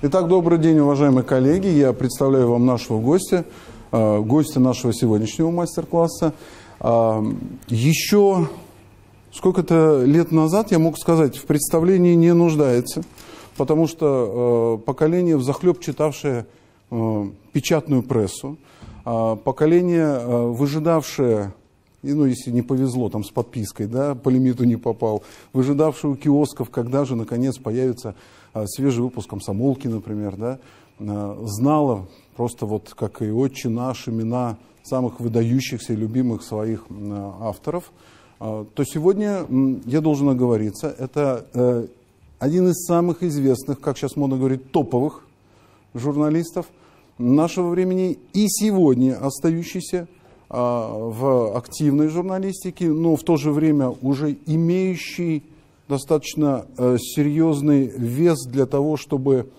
Итак, добрый день, уважаемые коллеги. Я представляю вам нашего гостя, гостя нашего сегодняшнего мастер-класса. Еще сколько-то лет назад, я мог сказать, в представлении не нуждается, потому что поколение, взахлеб читавшее печатную прессу, поколение, выжидавшее, ну, если не повезло, там, с подпиской, да, по лимиту не попал, выжидавший у киосков, когда же, наконец, появится свежий выпуск «Комсомолки», например, да, знала просто вот, как и «Отче наш», имена самых выдающихся и любимых своих авторов, то сегодня, я должен оговориться, это один из самых известных, как сейчас модно говорить, топовых журналистов нашего времени и сегодня остающийся в активной журналистике, но в то же время уже имеющий достаточно серьезный вес для того, чтобы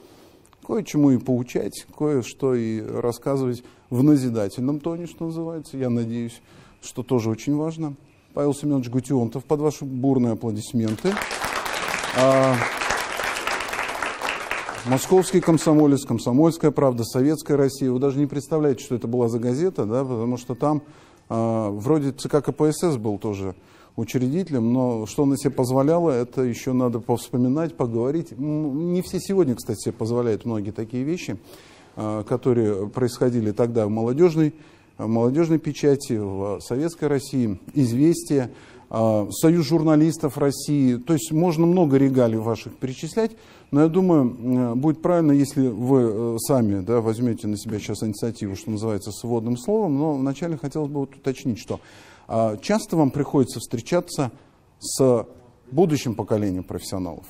кое-чему и поучать, кое-что и рассказывать в назидательном тоне, что называется. Я надеюсь, что тоже очень важно. Павел Семенович Гутионтов, под ваши бурные аплодисменты. Московский комсомолец, Комсомольская правда, Советская Россия. Вы даже не представляете, что это была за газета, да, потому что там вроде ЦК КПСС был тоже учредителем, но что она себе позволяла, это еще надо повспоминать, поговорить. Не все сегодня, кстати, себе позволяют многие такие вещи, которые происходили тогда в молодежной печати, в Советской России, «Известия», Союз журналистов России. То есть можно много регалий ваших перечислять, но я думаю, будет правильно, если вы сами, да, возьмете на себя сейчас инициативу, что называется, с вводным словом, но вначале хотелось бы вот уточнить, что часто вам приходится встречаться с будущим поколением профессионалов?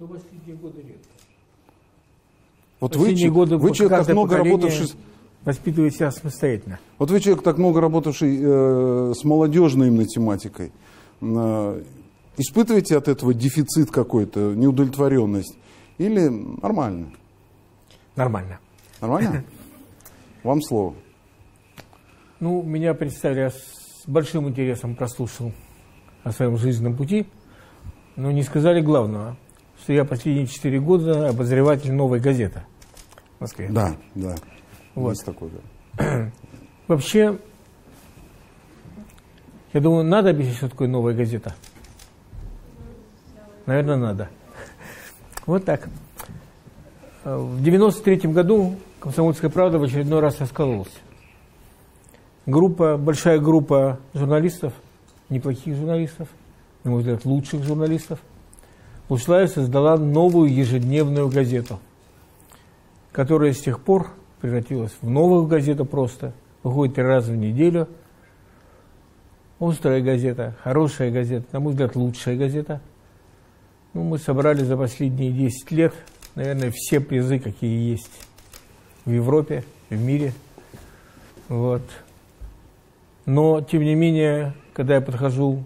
Ну, в последние годы редко. Вот вы человек, так много работавший... Воспитывает себя самостоятельно. Вот вы человек, так много работавший с молодежной именно тематикой. Испытываете от этого дефицит какой-то, неудовлетворенность? Или нормально? Нормально. Нормально? Вам слово. Ну, меня представили, я с большим интересом прослушал о своем жизненном пути, но не сказали главного, что я последние 4 года обозреватель «Новой газеты» в Москве. Да, да. Вот. Есть такой, да. Вообще, я думаю, надо объяснить, что такое «Новая газета». Наверное, надо. Вот так. В 1993 году «Комсомольская правда» в очередной раз раскололась. Большая группа журналистов, неплохих журналистов, на мой взгляд, лучших журналистов, ушла и создала новую ежедневную газету, которая с тех пор превратилась в «Новую газету» просто, выходит 3 раза в неделю. Острая газета, хорошая газета, на мой взгляд, лучшая газета. Ну, мы собрали за последние 10 лет, наверное, все призы, какие есть в Европе, в мире. Вот. Но, тем не менее, когда я подхожу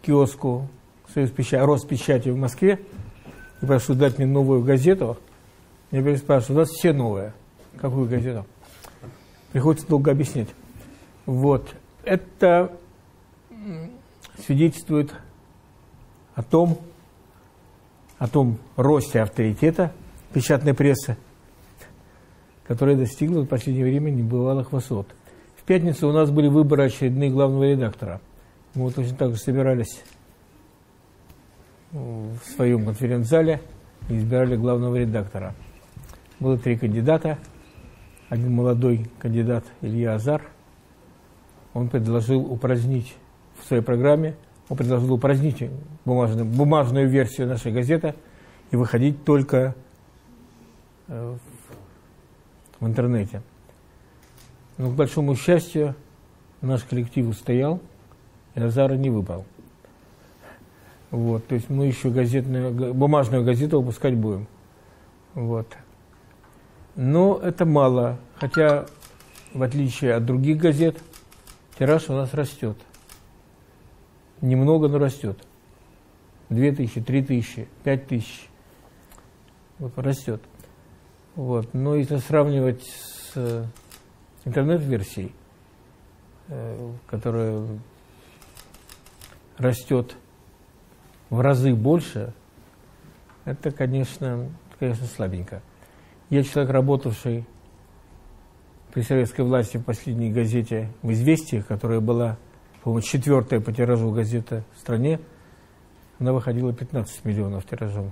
к киоску Роспечати в Москве и прошу дать мне «Новую газету», я переспрашиваю, у нас все новое. Какую газету? Приходится долго объяснять. Вот. Это свидетельствует о том росте авторитета печатной прессы, которая достигла в последнее время небывалых высот. В пятницу у нас были выборы очередные главного редактора. Мы вот точно так же собирались в своем конференц-зале и избирали главного редактора. Было 3 кандидата. Один молодой кандидат, Илья Азар, он предложил упразднить в своей программе, он предложил упразднить бумажную версию нашей газеты и выходить только в интернете. Но, к большому счастью, наш коллектив устоял, и Азара не выпал. Вот, то есть мы еще бумажную газету выпускать будем. Вот. Но это мало, хотя, в отличие от других газет, тираж у нас растет. Немного, но растет. 2000, 3000, 5000. Вот, растет. Вот. Но если сравнивать с интернет-версией, которая растет в разы больше, это, конечно, конечно, слабенько. Я человек, работавший при советской власти в последней газете в «Известиях», которая была, по-моему, 4-я по тиражу газета в стране. Она выходила 15 миллионов тиражом.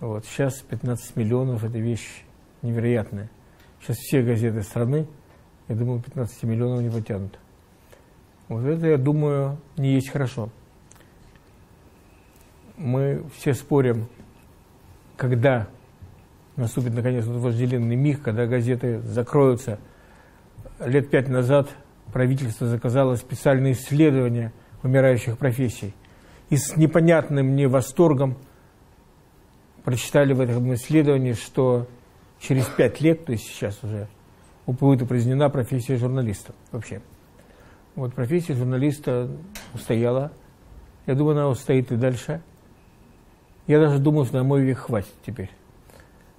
Вот. Сейчас 15 миллионов – это вещь невероятная. Сейчас все газеты страны, я думаю, 15 миллионов не потянут. Вот это, я думаю, не есть хорошо. Мы все спорим, когда наступит, наконец, этот вожделенный миг, когда газеты закроются. Лет 5 назад правительство заказало специальные исследования умирающих профессий. И с непонятным мне восторгом прочитали в этом исследовании, что через 5 лет, то есть сейчас уже, будет упразднена профессия журналиста вообще. Вот профессия журналиста устояла. Я думаю, она устоит и дальше. Я даже думаю, что на мой век хватит теперь.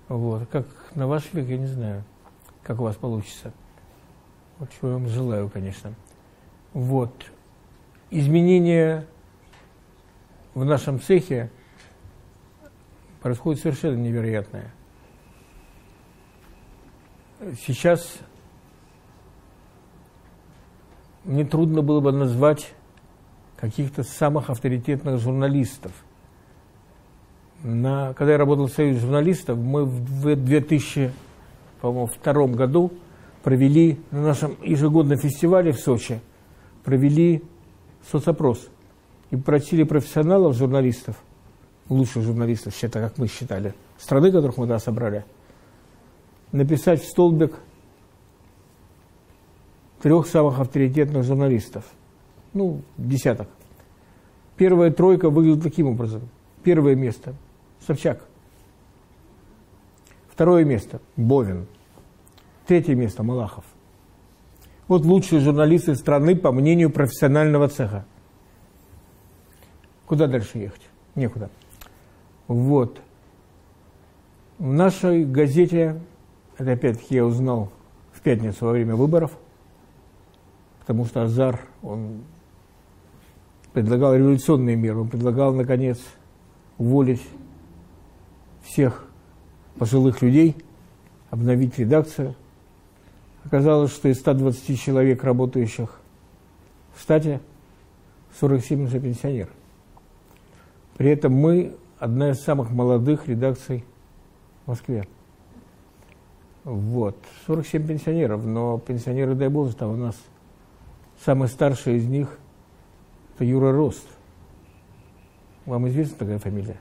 Вот. Как на ваш век, я не знаю, как у вас получится. Вот чего я вам желаю, конечно. Вот. Изменения в нашем цехе происходят совершенно невероятные. Сейчас мне трудно было бы назвать каких-то самых авторитетных журналистов. Когда я работал в Союзе журналистов, мы в 2002 году провели на нашем ежегодном фестивале в Сочи, провели соцопрос и просили профессионалов, журналистов, лучших журналистов, как мы считали, страны, которых мы собрали, написать в столбик 3 самых авторитетных журналистов. Ну, 10. Первая тройка выглядит таким образом. Первое место – Собчак. Второе место – Бовин. Третье место – Малахов. Вот лучшие журналисты страны по мнению профессионального цеха. Куда дальше ехать? Некуда. Вот. В нашей газете, это опять-таки я узнал в пятницу во время выборов, потому что Азар, он предлагал революционные меры, он предлагал, наконец, уволить всех пожилых людей, обновить редакцию. Оказалось, что из 120 человек, работающих в штате, 47 уже пенсионер. При этом мы одна из самых молодых редакций в Москве. Вот. 47 пенсионеров, но пенсионеры, дай бог, там у нас... Самый старший из них – это Юра Рост. Вам известна такая фамилия?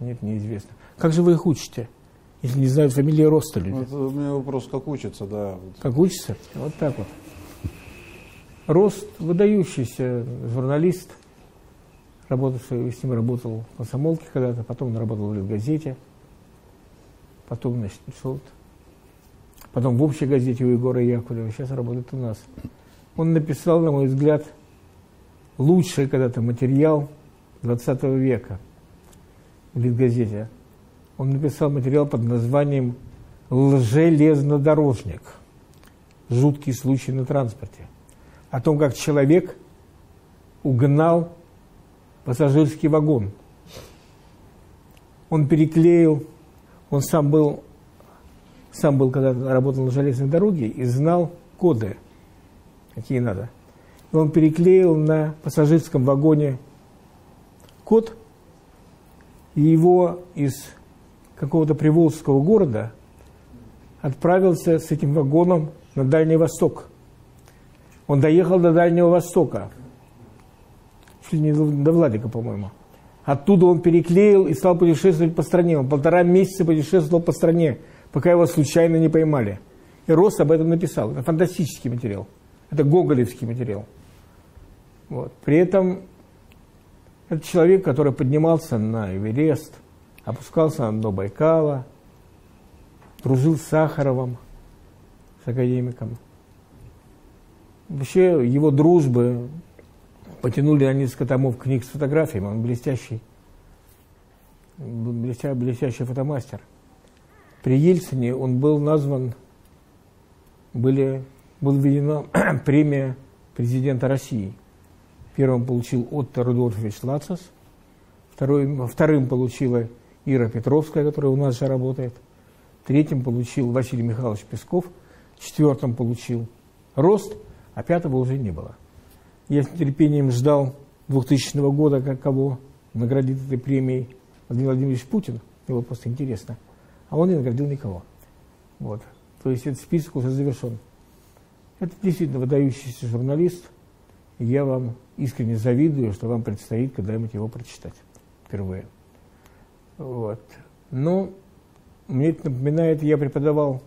Нет, неизвестно. Как же вы их учите, если не знают фамилии Роста люди? Это у меня вопрос, как учатся, да. Как учатся? Вот так вот. Рост – выдающийся журналист. С ним работал в «Комсомолке» когда-то, потом он работал в «Литгазете», потом, значит, потом в «Общей газете» у Егора Яковлева, сейчас работает у нас. Он написал, на мой взгляд, лучший когда-то материал 20 века в «Литгазете». Он написал материал под названием «Лжелезнодорожник. Жуткий случай на транспорте». О том, как человек угнал пассажирский вагон. Он переклеил, он сам был когда-то работал на железной дороге и знал коды, какие надо. И он переклеил на пассажирском вагоне код, и его из какого-то приволжского города отправился с этим вагоном на Дальний Восток. Он доехал до Дальнего Востока, чуть не до Владика, по-моему. Оттуда он переклеил и стал путешествовать по стране. Он 1,5 месяца путешествовал по стране, пока его случайно не поймали. И Рост об этом написал. Это фантастический материал. Это гоголевский материал. Вот. При этом это человек, который поднимался на Эверест, опускался на дно Байкала, дружил с Сахаровым, с академиком. Вообще его дружбы потянули на несколько томов книг с фотографиями. Он блестящий фотомастер. При Ельцине он был назван, была введена премия президента России. Первым получил Отто Рудольфович Лацис, вторым получила Ира Петровская, которая у нас же работает. Третьим получил Василий Михайлович Песков. Четвертым получил Рост, а пятого уже не было. Я с нетерпением ждал 2000 года, как кого наградит этой премией Владимир Владимирович Путин. Его просто интересно. А он не наградил никого. Вот. То есть этот список уже завершен. Это действительно выдающийся журналист. Я вам искренне завидую, что вам предстоит когда-нибудь его прочитать впервые. Вот. Но мне это напоминает, я преподавал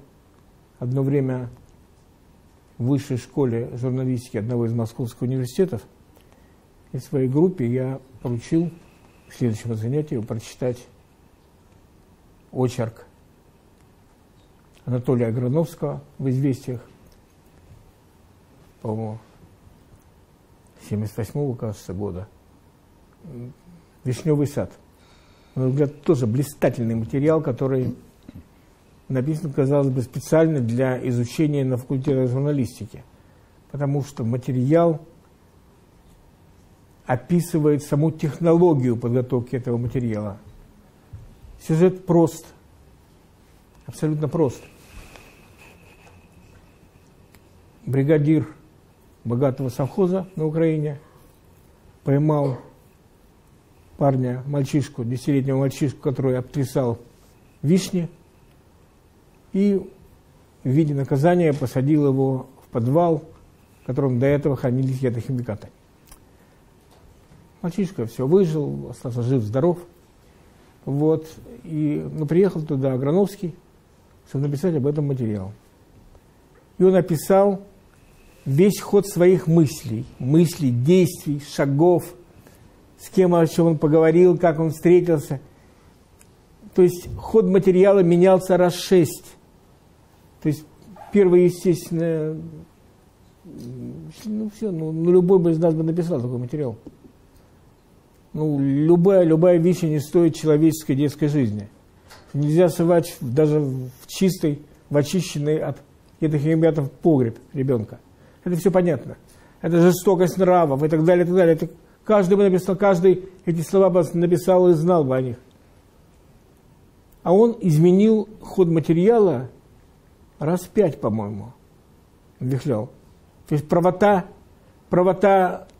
одно время в высшей школе журналистики одного из московских университетов. И в своей группе я поручил к следующему занятию прочитать очерк Анатолия Аграновского в «Известиях», по-моему, 78-го, кажется, года, «Вишневый сад». На мой взгляд, тоже блистательный материал, который написан, казалось бы, специально для изучения на факультете журналистики, потому что материал описывает саму технологию подготовки этого материала. Сюжет прост, абсолютно прост. Бригадир богатого совхоза на Украине поймал парня, мальчишку, 10-летнего мальчишку, который обтрясал вишни, и в виде наказания посадил его в подвал, в котором до этого хранились ядохимикаты. Мальчишка все выжил, остался жив-здоров. Вот. И, ну, приехал туда Аграновский, чтобы написать об этом материал. И он описал весь ход своих мыслей, действий, шагов, с кем, о чем он поговорил, как он встретился. То есть ход материала менялся раз 6. То есть первое, естественно, ну любой бы из нас бы написал такой материал. Ну, любая вещь не стоит человеческой детской жизни. Нельзя совать даже в чистый, в очищенный от этих ребятов погреб ребенка. Это все понятно. Это жестокость нравов и так далее, и так далее. Это каждый бы написал, каждый эти слова бы написал и знал бы о них. А он изменил ход материала раз 5, по-моему, вихлял. То есть правота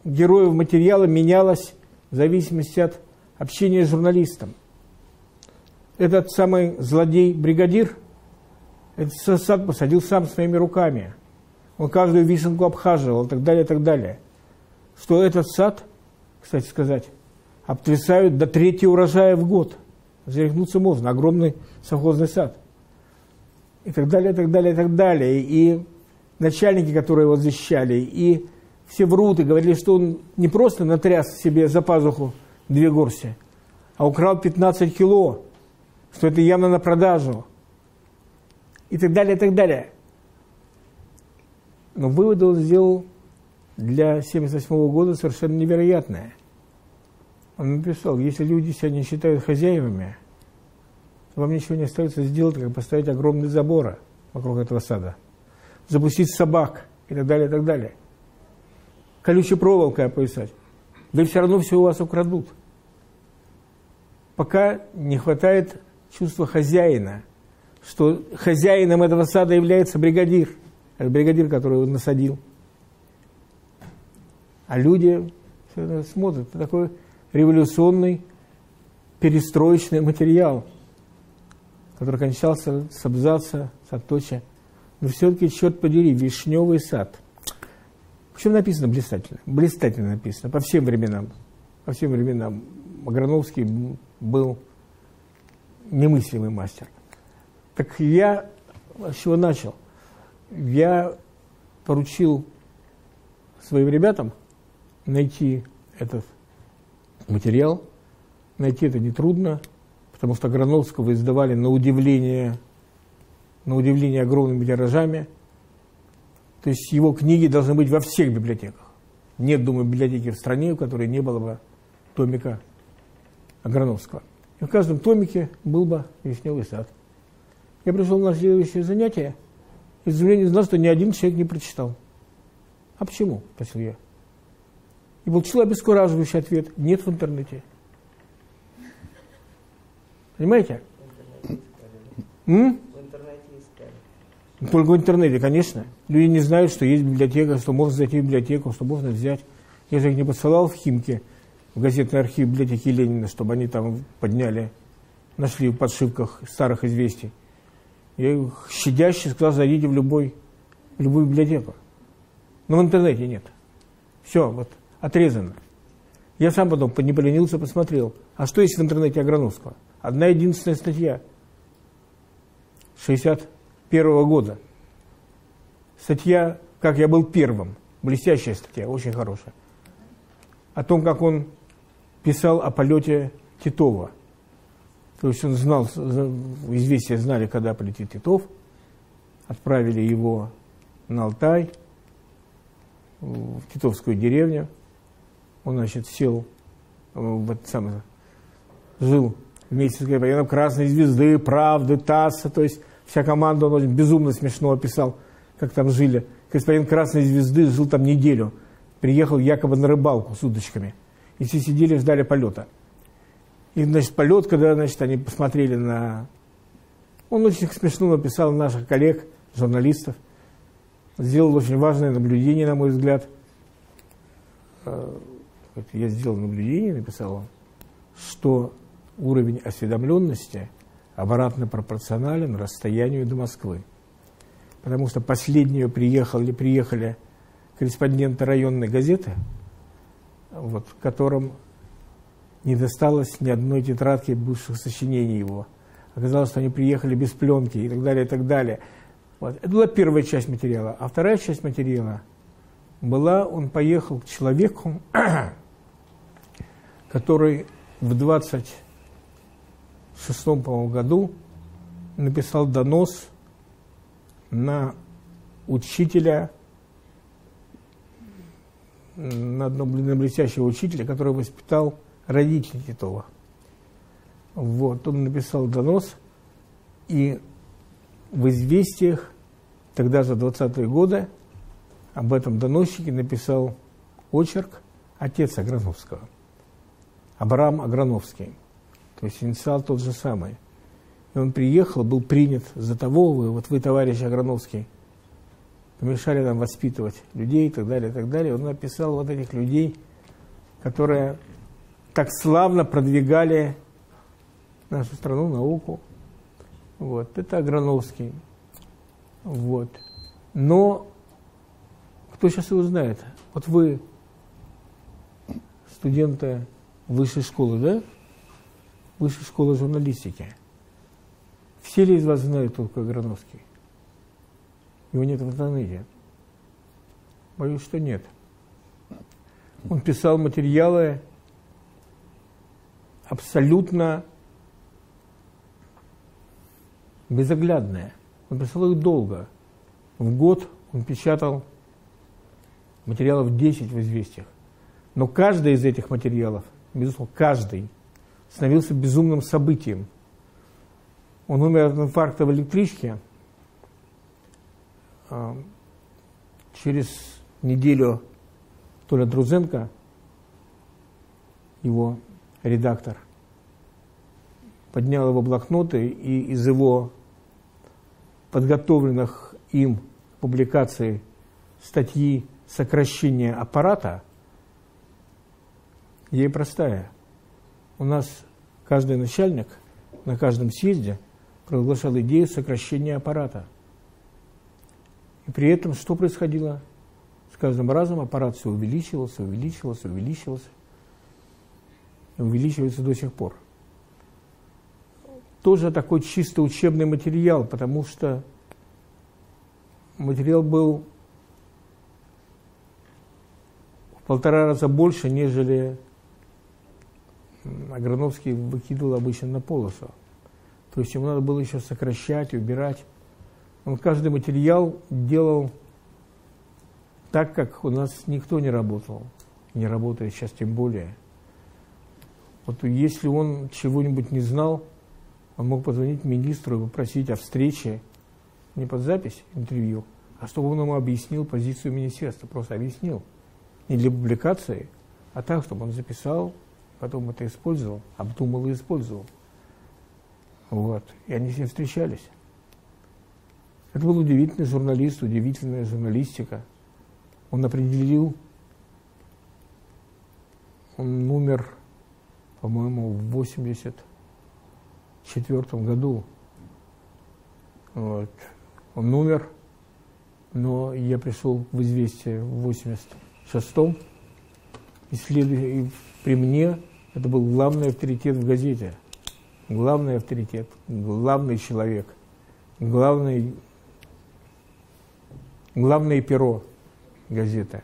героев материала менялась в зависимости от общения с журналистом. Этот самый злодей-бригадир этот сад посадил сам своими руками. Он каждую вишенку обхаживал и так далее, и так далее. Что этот сад, кстати сказать, обтрясают до 3 урожая в год. Зарехнуться можно. Огромный совхозный сад. И так далее, и так далее, и так далее. И начальники, которые его защищали, и все врут и говорили, что он не просто натряс себе за пазуху 2 горсти, а украл 15 кило, что это явно на продажу. И так далее, и так далее. Но выводы он сделал для 1978 года совершенно невероятные. Он написал, если люди себя не считают хозяевами, то вам ничего не остается сделать, как поставить огромные заборы вокруг этого сада, запустить собак и так далее, и так далее. Колючей проволокой опоясать. Да все равно все у вас украдут. Пока не хватает чувства хозяина, что хозяином этого сада является бригадир. Это бригадир, который его насадил. А люди все это смотрят. Это такой революционный, перестроечный материал, который кончался с абзаца, с отточа. Но все-таки, черт подери, «Вишневый сад». Причем написано блистательно. Блистательно написано. По всем временам. По всем временам. Аграновский был немыслимый мастер. Так я с чего начал? Я поручил своим ребятам найти этот материал. Найти это нетрудно, потому что Аграновского издавали на удивление огромными тиражами. То есть его книги должны быть во всех библиотеках. Нет, думаю, библиотеки в стране, у которой не было бы томика Аграновского. И в каждом томике был бы «Вишневый сад». Я пришел на следующее занятие, и с удивлением узнал, что ни один человек не прочитал. А почему? – спросил я. И получил обескураживающий ответ – нет в интернете. Понимаете? В интернете искали. Только в интернете, конечно. Люди не знают, что есть библиотека, что можно зайти в библиотеку, что можно взять. Я же их не посылал в Химки, в газетный архив библиотеки Ленина, чтобы они там подняли, нашли в подшивках старых известий. Я их щадяще сказал, зайдите в любую библиотеку. Но в интернете нет. Все, вот, отрезано. Я сам потом не поленился, посмотрел. А что есть в интернете Аграновского? Одна единственная статья 61-го года. Статья «Как я был первым». Блестящая статья, очень хорошая. О том, как он писал о полете Титова. То есть он знал, известия знали, когда полетит Титов. Отправили его на Алтай, в титовскую деревню. Он, значит, сел, жил вместе с Гребенем «Красной звезды», «Правды», «ТАССа». То есть вся команда, он очень безумно смешно описал, как там жили. Господин «Красной звезды» жил там неделю. Приехал якобы на рыбалку с удочками. И все сидели, ждали полета. И, значит, полет, когда, значит, они посмотрели на... Он очень смешно написал наших коллег, журналистов. Сделал очень важное наблюдение, на мой взгляд. Я сделал наблюдение, написал он, что уровень осведомленности обратно пропорционален расстоянию до Москвы. Потому что последнюю приехали корреспонденты районной газеты, вот, которым не досталось ни одной тетрадки бывших сочинений его. Оказалось, что они приехали без пленки и так далее, и так далее. Вот. Это была первая часть материала. А вторая часть материала была, он поехал к человеку, который в 26-м, по-моему, году написал донос на учителя, на одного блестящего учителя, который воспитал родителей Титова. Вот, он написал донос, и в «Известиях», тогда за 20-е годы, об этом доносчике написал очерк отец Аграновского, Абрам Аграновский. То есть инициал тот же самый. И он приехал, был принят за того, вы, товарищ Аграновский, помешали нам воспитывать людей и так далее, и так далее. Он написал вот этих людей, которые так славно продвигали нашу страну, науку. Вот. Это Аграновский. Вот. Но кто сейчас его знает? Вот вы студенты высшей школы, да? Высшей школы журналистики. Все ли из вас знают только Аграновский? Его нет в интернете. Боюсь, что нет. Он писал материалы абсолютно безоглядные. Он писал их долго. В год он печатал материалов 10 в «Известиях». Но каждый из этих материалов, безусловно, каждый, становился безумным событием. Он умер от инфаркта в электричке. Через неделю Толя Друзенко, его редактор, поднял его блокноты, и из его подготовленных им публикаций статьи «Сокращение аппарата», ей простая. У нас каждый начальник на каждом съезде проглашал идею сокращения аппарата. И при этом что происходило? С каждым разом аппарат все увеличивался, увеличивался, увеличивался. И увеличивается до сих пор. Тоже такой чисто учебный материал, потому что материал был в 1,5 раза больше, нежели Аграновский выкидывал обычно на полосу. То есть ему надо было еще сокращать, убирать. Он каждый материал делал так, как у нас никто не работал. Не работает сейчас тем более. Вот если он чего-нибудь не знал, он мог позвонить министру и попросить о встрече не под запись интервью, а чтобы он ему объяснил позицию министерства. Просто объяснил. Не для публикации, а так, чтобы он записал, потом это использовал, обдумал и использовал. Вот. И они с ним встречались. Это был удивительный журналист, удивительная журналистика. Он определил, он умер, по-моему, в 1984 году. Вот. Он умер, но я пришел в «Известия» в 1986-м. И при мне это был главный авторитет в газете. Главный авторитет, главный человек, главное перо газеты.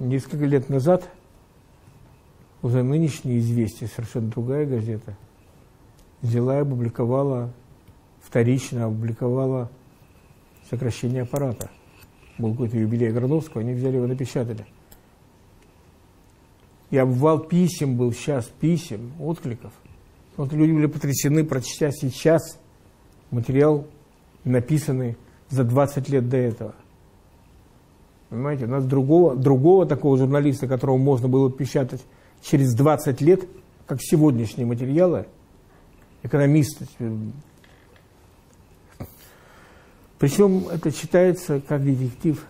Несколько лет назад уже нынешние «Известия», совершенно другая газета, взяла и опубликовала, вторично опубликовала сокращение аппарата. Был какой-то юбилей Аграновского, они взяли его, напечатали. И обвал писем был сейчас, писем, откликов. Вот люди были потрясены, прочтя сейчас материал, написанный за 20 лет до этого. Понимаете, у нас другого такого журналиста, которого можно было печатать через 20 лет, как сегодняшние материалы, экономисты. Причем это читается как детектив,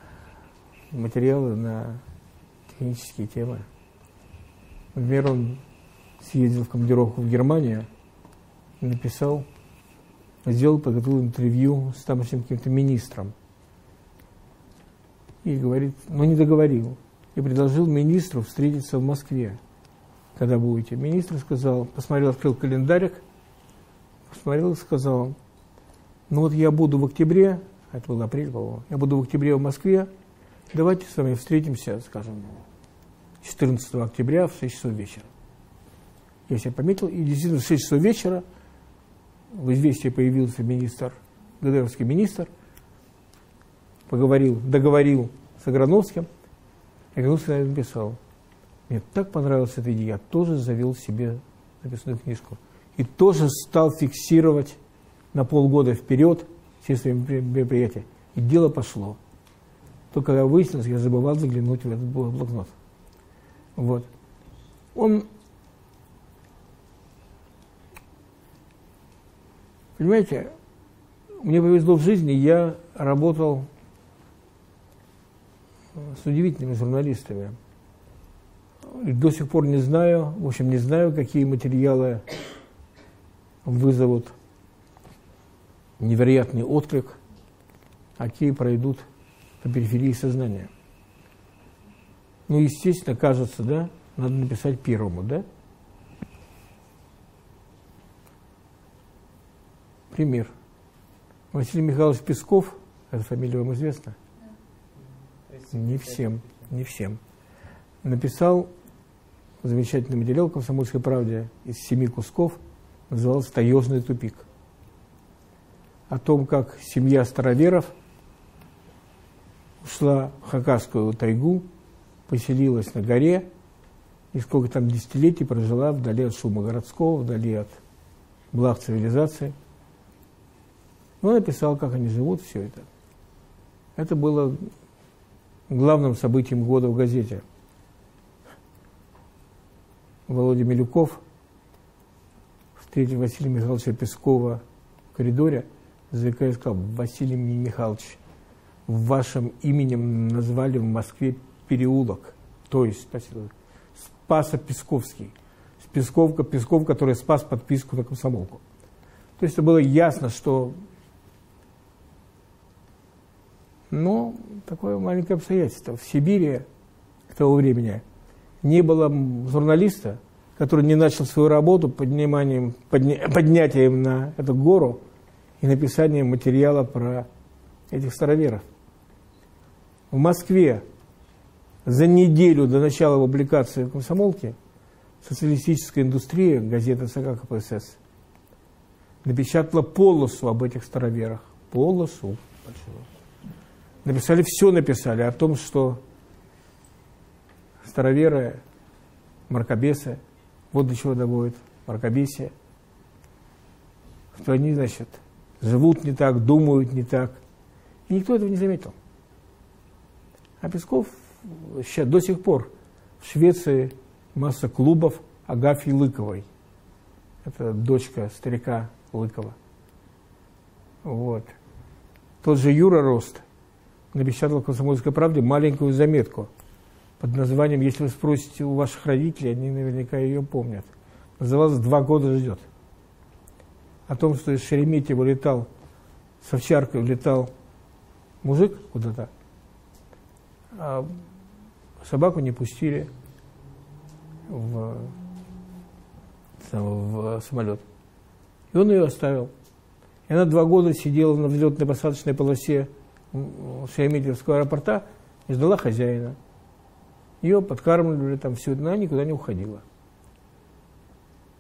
материалы на технические темы. Например, он съездил в командировку в Германию, написал, подготовил интервью с тамошним каким-то министром. И говорит, но не договорил. И предложил министру встретиться в Москве, когда будете. Министр сказал, посмотрел, открыл календарик, посмотрел и сказал, ну вот я буду в октябре, это был апрель, по-моему, я буду в октябре в Москве, давайте с вами встретимся, скажем, 14 октября в 6 часов вечера. Я себя пометил, и действительно в 6 часов вечера в «Известии» появился министр, ГДРовский министр, поговорил, договорил с Аграновским, и Аграновский написал, мне так понравилась эта идея, я тоже завел себе записную книжку, и тоже стал фиксировать на полгода вперед все свои мероприятия. И дело пошло. Только когда выяснилось, я забывал заглянуть в этот блокнот. Вот. Он, понимаете, мне повезло в жизни, я работал с удивительными журналистами. И до сих пор не знаю, в общем, не знаю, какие материалы вызовут невероятный отклик, какие пройдут по периферии сознания. Ну, естественно, кажется, да, надо написать первому, да? Пример. Василий Михайлович Песков, эта фамилия вам известна? Не всем. Написал замечательный материал в «Комсомольской правде» из 7 кусков, назывался «Таежный тупик». О том, как семья староверов ушла в Хакасскую тайгу, поселилась на горе и сколько там десятилетий прожила вдали от шума городского, вдали от благ цивилизации. Он написал, как они живут, все это. Это было главным событием года в газете. Володя Милюков встретил Василия Михайловича Пескова в коридоре, заикаясь, сказал, Василий Михайлович, вашим именем назвали в Москве переулок, то есть Спаса Песковский, Песков, который спас подписку на комсомолку. То есть это было ясно, что... Но такое маленькое обстоятельство. В Сибири к тому времени не было журналиста, который не начал свою работу поднятием на эту гору и написанием материала про этих староверов. В Москве за неделю до начала публикации «Комсомолки» социалистическая индустрия, газета ЦК КПСС, напечатала полосу об этих староверах. Полосу. Написали, все написали о том, что староверы, мракобесы, вот до чего доводит мракобесие, что они, значит, живут не так, думают не так. И никто этого не заметил. А Песков... До сих пор в Швеции масса клубов Агафьи Лыковой. Это дочка старика Лыкова. Вот. Тот же Юра Рост напечатал в «Комсомольской правде» маленькую заметку под названием, если вы спросите у ваших родителей, они наверняка ее помнят. Называлась «Два года ждет». О том, что из Шереметьево летал, с овчаркой летал мужик куда-то, а собаку не пустили в самолет. И он ее оставил. И она 2 года сидела на взлетно-посадочной полосе Шереметьевского аэропорта и ждала хозяина. Ее подкармливали, там все, она никуда не уходила.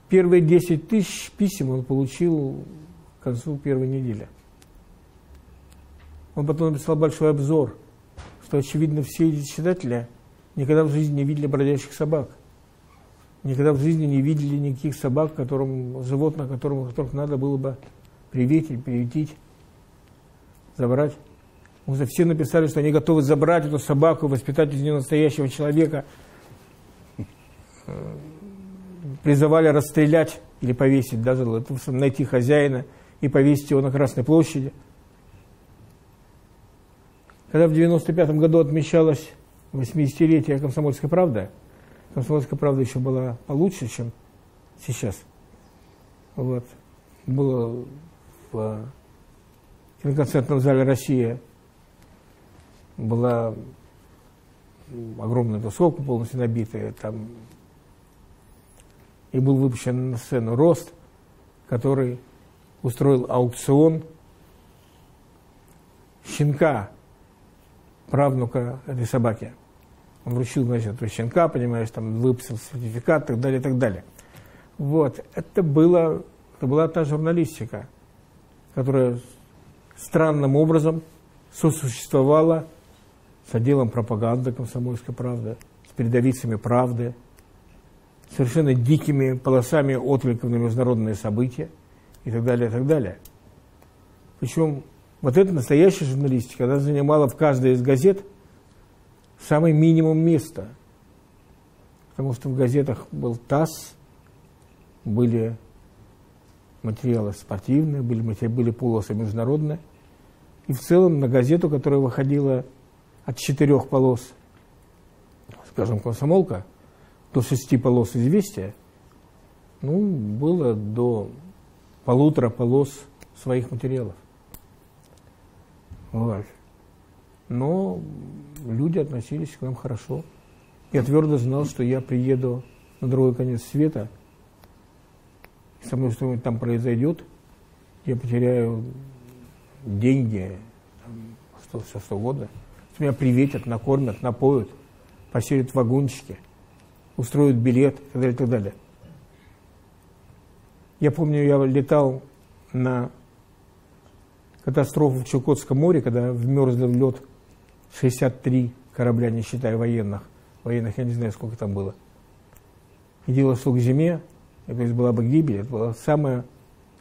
Первые 10 тысяч писем он получил к концу первой недели. Он потом написал большой обзор, что, очевидно, все эти читатели никогда в жизни не видели бродячих собак. Никогда в жизни не видели никаких собак, которых надо было бы приветить, приютить, забрать. Потому что все написали, что они готовы забрать эту собаку, воспитать из нее настоящего человека. Призывали расстрелять или повесить, даже найти хозяина и повесить его на Красной площади. Когда в 1995 году отмечалось 80-летие «Комсомольской правды», «Комсомольская правда» еще была получше, чем сейчас. Вот. Было в киноконцертном зале «Россия» была огромная тусовка, полностью набитая. Там и был выпущен на сцену Рост, который устроил аукцион щенка, правнука этой собаки. Он вручил, значит, этого щенка, понимаешь, там выписал сертификат и так далее, и так далее. Вот. Это была та журналистика, которая странным образом сосуществовала с отделом пропаганды «Комсомольской правды», с передовицами «Правды», совершенно дикими полосами откликов на международные события и так далее, и так далее. Причем вот эта настоящая журналистика, она занимала в каждой из газет самый минимум места. Потому что в газетах был ТАСС, были материалы спортивные, были полосы международные. И в целом на газету, которая выходила от 4 полос, скажем, «Комсомолка», до 6 полос «Известия», было до 1,5 полос своих материалов. Вот. Но люди относились к нам хорошо. Я твердо знал, что я приеду на другой конец света, со мной что-нибудь там произойдет, я потеряю деньги, там, что угодно. Меня приветят, накормят, напоют, поселят в вагончике, устроят билет и так далее, и так далее. Я помню, я летал на катастрофу в Чукотском море, когда вмерзли в лед 63 корабля, не считая военных. Военных я не знаю, сколько там было. И дело шло к зиме, то есть была бы гибель, это была самая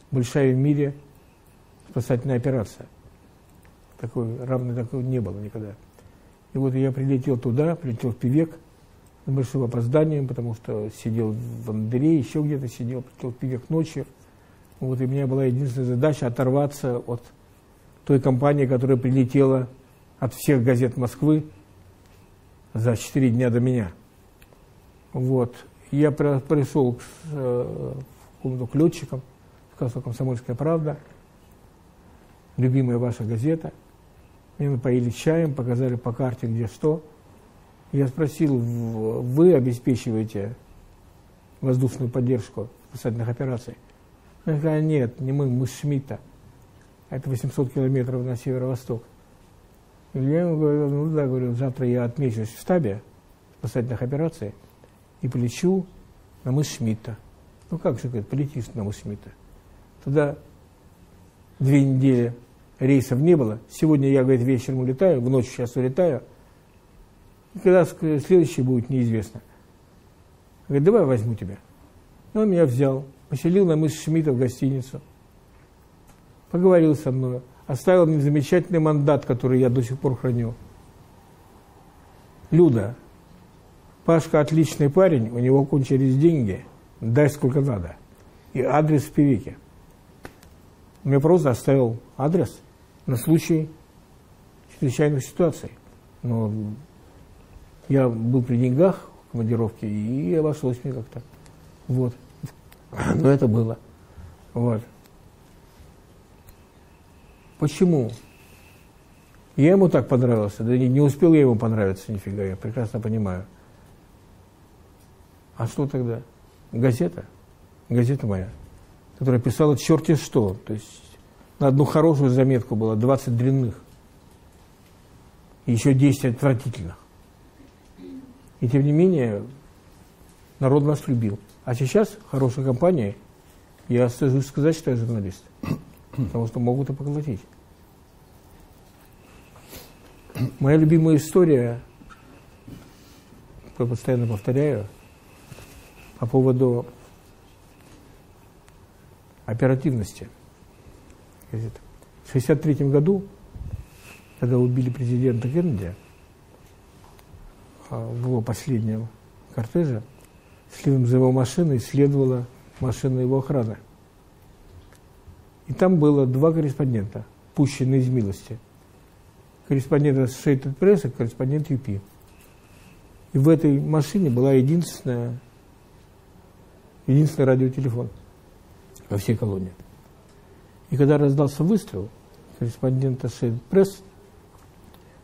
большая в мире спасательная операция. Равной такой не было никогда. И вот я прилетел туда, прилетел в Певек, с большим опозданием, потому что сидел в Андере, еще где-то сидел, прилетел в Певек ночью. Вот, и у меня была единственная задача оторваться от той компании, которая прилетела от всех газет Москвы за 4 дня до меня. Вот. Я пришел к летчикам, сказал: «Комсомольская правда», любимая ваша газета. Меня напоили чаем, показали по карте, где что. Я спросил: вы обеспечиваете воздушную поддержку спасательных операций? Она сказала: нет, не мы, мы с Шмидта. Это 800 километров на северо-восток. Я ему говорю: ну да, говорю, завтра я отмечусь в штабе спасательных операций и полечу на мыс Шмидта. Ну как же, говорит, полетишь на мыс Шмидта? Туда 2 недели рейсов не было. Сегодня я, говорит, вечером улетаю, в ночь сейчас улетаю. И когда следующий будет, неизвестно. Говорит: давай я возьму тебя. Ну, он меня взял, поселил на мыс Шмидта в гостиницу, поговорил со мной, оставил мне замечательный мандат, который я до сих пор храню. Люда, Пашка отличный парень, у него кончились деньги, дай сколько надо. и адрес в Певеке. Он мне просто оставил адрес на случай чрезвычайных ситуаций. Но я был при деньгах в командировке, и обошлось мне как-то. Вот. Но это было. Вот. Почему? Я ему так понравился. Да не успел я ему понравиться, нифига, я прекрасно понимаю. А что тогда? Газета. Газета моя, которая писала черти что. То есть на одну хорошую заметку было 20 длинных. И еще 10 отвратительных. И тем не менее, народ нас любил. А сейчас хорошая компания. Я стыжусь сказать, что я журналист. Потому что могут и поглотить. Моя любимая история, я постоянно повторяю, по поводу оперативности газеты. В 1963 году, когда убили президента Кеннеди, в его последнем кортеже, следом за его машиной следовала машина его охраны. И там было два корреспондента, пущенные из милости. Корреспондент Associated Press и корреспондент UP. И в этой машине была единственный радиотелефон во всей колонии. И когда раздался выстрел, корреспондент Associated Press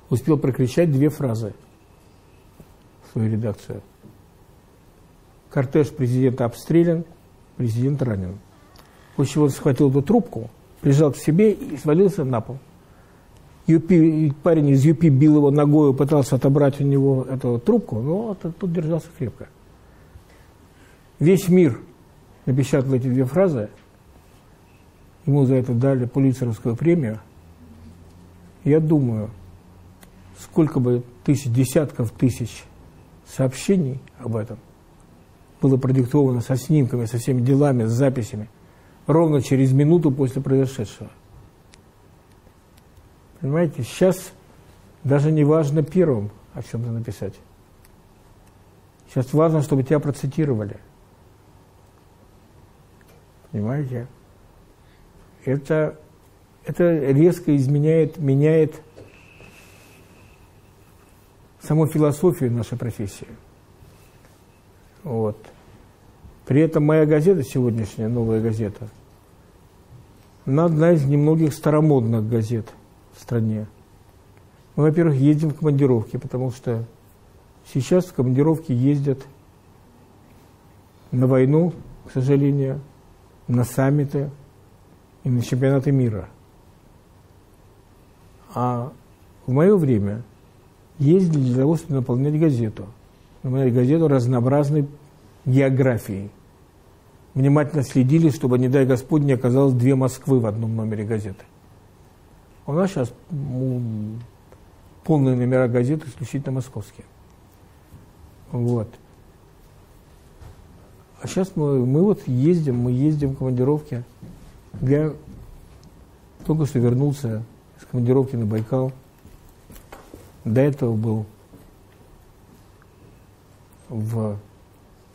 успел прокричать две фразы в свою редакцию. Кортеж президента обстрелян, президент ранен. После чего он схватил эту трубку, прижал к себе и свалился на пол. Парень из ЮПИ бил его ногою, пытался отобрать у него эту трубку, но тот держался крепко. Весь мир напечатал эти две фразы. Ему за это дали Пулитцеровскую премию. Я думаю, сколько бы тысяч, десятков тысяч сообщений об этом было продиктовано со снимками, со всеми делами, с записями, ровно через минуту после произошедшего. Понимаете, сейчас даже не важно первым о чем-то написать. Сейчас важно, чтобы тебя процитировали. Понимаете? Это резко изменяет, меняет саму философию нашей профессии. Вот. При этом моя газета сегодняшняя, «Новая газета», она одна из немногих старомодных газет в стране. Мы, во-первых, ездим в командировки, потому что сейчас в командировки ездят на войну, к сожалению, на саммиты и на чемпионаты мира. А в мое время ездили для того, чтобы наполнять газету. Наполнять газету разнообразной географией. Внимательно следили, чтобы, не дай Господь, не оказалось две Москвы в одном номере газеты. У нас сейчас полные номера газет исключительно московские. Вот. А сейчас мы вот ездим, в командировки. Я только что вернулся с командировки на Байкал. До этого был в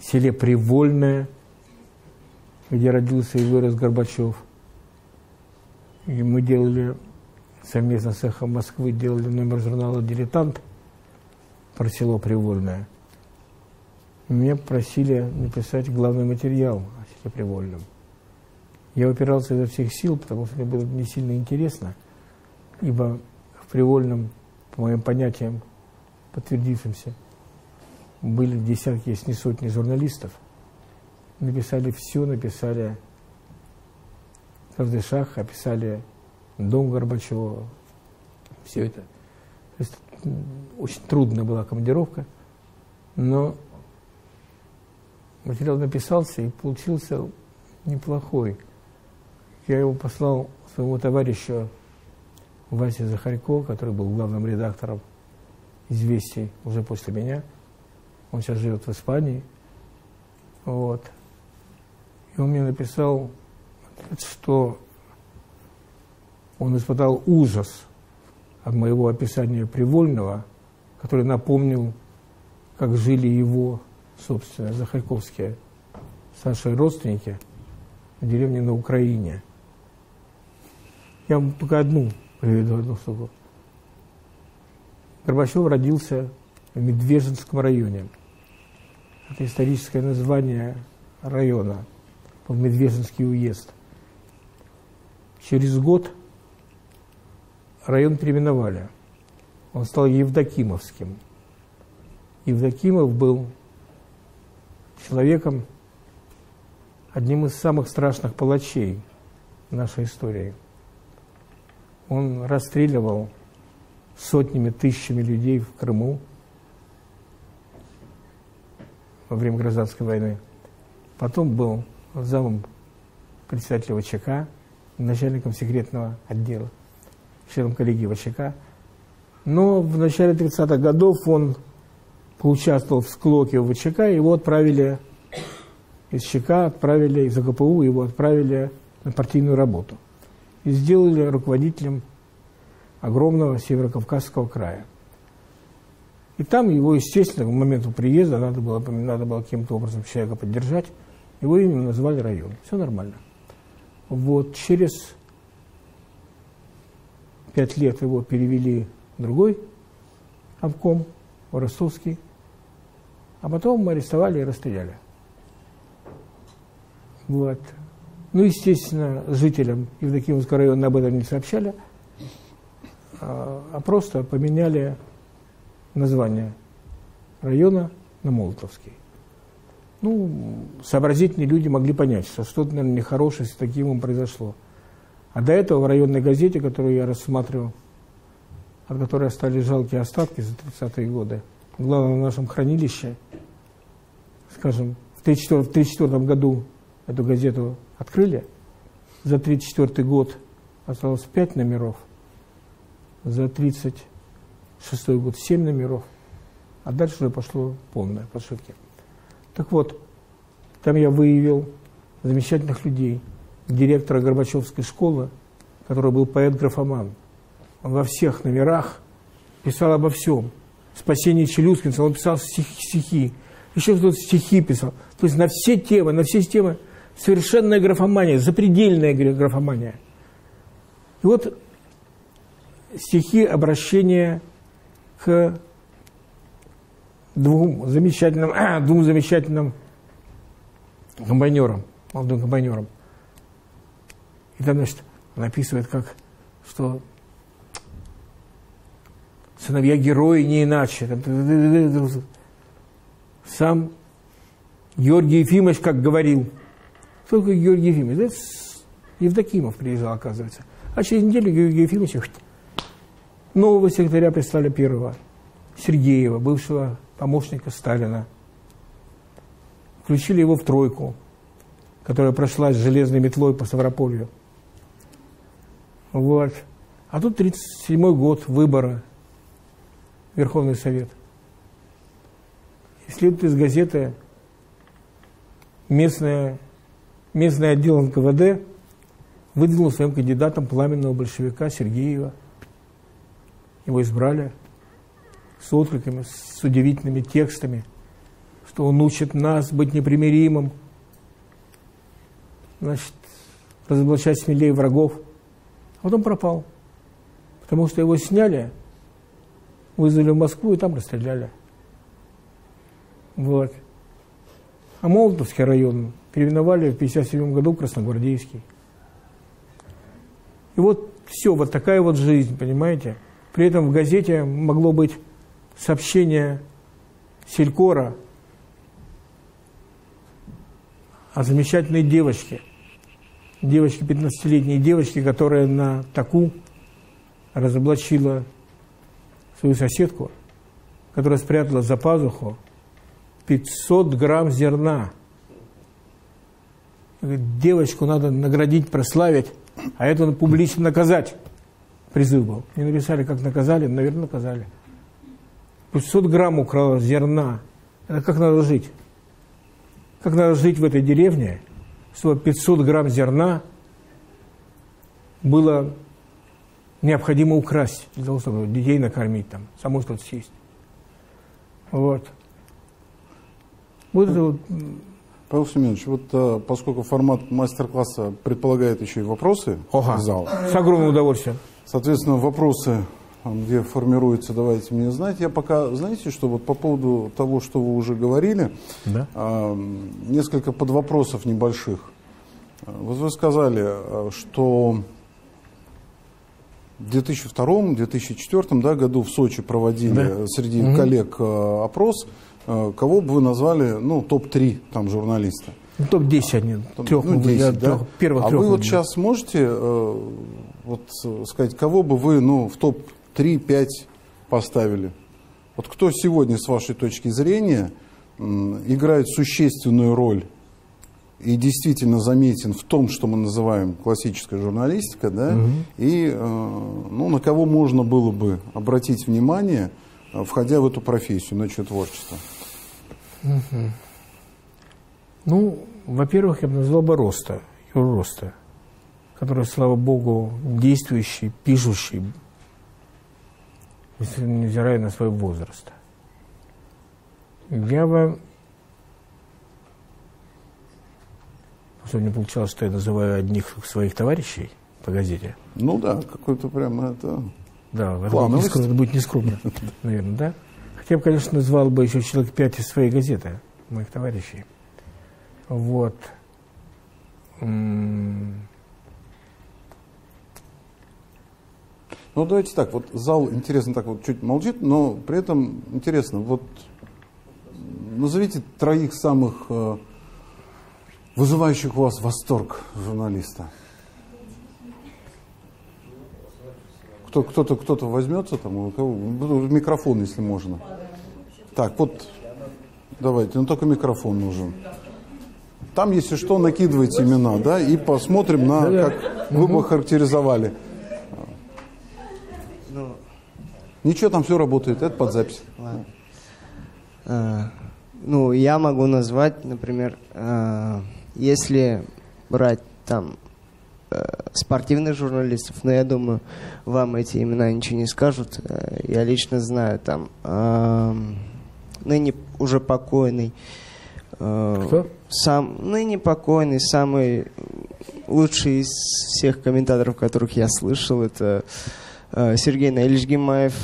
селе Привольное, где родился и вырос Горбачев. И мы делали... Совместно с «Эхо Москвы» делали номер журнала «Дилетант» про село Привольное. Меня просили написать главный материал о селе Привольном. Я упирался изо всех сил, потому что мне было не сильно интересно, ибо в Привольном, по моим понятиям, подтвердившимся, были десятки, если не сотни журналистов. Написали все, написали каждый шаг, описали дом Горбачева, все это. То есть, очень трудная была командировка, но материал написался и получился неплохой. Я его послал своему товарищу Васе Захарько, который был главным редактором «Известий» уже после меня. Он сейчас живет в Испании. Вот. И он мне написал, что он испытал ужас от моего описания Привольного, который напомнил, как жили его, собственно, захарьковские, Саши родственники, деревне на Украине. Я вам только одну приведу, одну штуку. Горбачев родился в Медвежинском районе. Это историческое название района, в Медвежинский уезд. Через год район переименовали. Он стал Евдокимовским. Евдокимов был человеком, одним из самых страшных палачей нашей истории. Он расстреливал сотнями, тысячами людей в Крыму во время гражданской войны. Потом был замом председателя ВЧК, начальником секретного отдела, членом коллегии ВЧК. Но в начале 30-х годов он поучаствовал в склоке в ВЧК, его отправили из ЧК, отправили из ОГПУ, его отправили на партийную работу. И сделали руководителем огромного Северо-Кавказского края. И там его, естественно, к моменту приезда надо было каким-то образом человека поддержать. Его именем назвали район. Все нормально. Вот через 5 лет его перевели в другой обком, в Ростовский. А потом арестовали и расстреляли. Вот. Ну, естественно, жителям Евдокимовского района об этом не сообщали, а просто поменяли название района на Молотовский. Ну, сообразительные люди могли понять, что что-то, наверное, нехорошее с таким им произошло. А до этого в районной газете, которую я рассматривал, от которой остались жалкие остатки за 30-е годы, в главном нашем хранилище, скажем, в 1934 году эту газету открыли. За 1934 год осталось 5 номеров, за 1936 год 7 номеров, а дальше уже пошло полное по ошибке. Так вот, там я выявил замечательных людей, директора Горбачевской школы, который был поэт-графоман. Он во всех номерах писал обо всем. «Спасение челюскинца», он писал стихи, еще что-то стихи писал. То есть на все темы. Совершенная графомания, запредельная графомания. И вот стихи обращения к двум замечательным комбайнерам, молодым комбайнерам. И там, значит, он описывает, как, что сыновья герои не иначе. Сам Георгий Ефимович как говорил. Только Георгий Ефимович, да, Евдокимов приезжал, оказывается. А через неделю Георгия Ефимовича нового секретаря прислали первого, Сергеева, бывшего помощника Сталина. Включили его в тройку, которая прошла с железной метлой по Ставрополью. Вот. А тут 1937 год, выборы, Верховный Совет. И следует из газеты местный отдел НКВД выдвинул своим кандидатом пламенного большевика Сергеева. Его избрали с откликами, с удивительными текстами, что он учит нас быть непримиримым, значит, разоблачать смелее врагов. А потом пропал, потому что его сняли, вызвали в Москву и там расстреляли. Вот. А Молотовский район переименовали в 1957 году в Красногвардейский. И вот все, вот такая вот жизнь, понимаете? При этом в газете могло быть сообщение Селькора о замечательной девочке. 15-летней девочке, которая на таку разоблачила свою соседку, которая спрятала за пазуху 500 грамм зерна. Девочку надо наградить, прославить, а это надо публично наказать. Призыв был. Не написали, как наказали, но, наверное, наказали. 500 грамм украла зерна. Это как надо жить? Как надо жить в этой деревне, чтобы 500 грамм зерна было необходимо украсть, для того, чтобы детей накормить, там, самой что-то съесть. Вот. Вот это вот Павел Семенович, вот поскольку формат мастер-класса предполагает еще и вопросы в зал. С огромным удовольствием. Соответственно, вопросы, где формируется, давайте мне знать. Я пока, знаете, что вот по поводу того, что вы уже говорили, да? Несколько подвопросов небольших. Вот вы сказали, что в 2002-2004 году в Сочи проводили среди коллег опрос. Кого бы вы назвали, ну, топ-3 там журналиста? Топ-10 они, трех, да? А вы вот сейчас можете вот сказать, кого бы вы, ну, в топ-3-5 поставили? Вот кто сегодня, с вашей точки зрения, играет существенную роль и действительно заметен в том, что мы называем классической журналистикой, да? И ну, на кого можно было бы обратить внимание, входя в эту профессию, на чье творчество? Ну, во-первых, я бы назвал бы Роста, Юру Роста, который, слава богу, действующий, пишущий, невзирая на свой возраст. Я бы... Сегодня получалось, что я называю одних своих товарищей по газете. Ну да, какой-то прямо это... Да, это будет нескромно, наверное, да? Хотя бы, конечно, назвал бы еще человек 5 из своей газеты, моих товарищей. Вот. Ну, давайте так, вот зал, интересно, так вот чуть молчит, но при этом интересно, вот назовите троих самых вызывающих у вас восторг журналиста. Кто-то возьмется, там, микрофон, если можно. Так, вот, давайте, ну только микрофон нужен. Там, если что, накидывайте имена, да, и посмотрим, на как вы бы характеризовали. Ничего, там все работает, это под запись. Ну, я могу назвать, например, если брать там... спортивных журналистов, но я думаю, вам эти имена ничего не скажут. Я лично знаю там ныне уже покойный, кто? Ныне покойный, самый лучший из всех комментаторов, которых я слышал, это Сергей Найлишгимаев,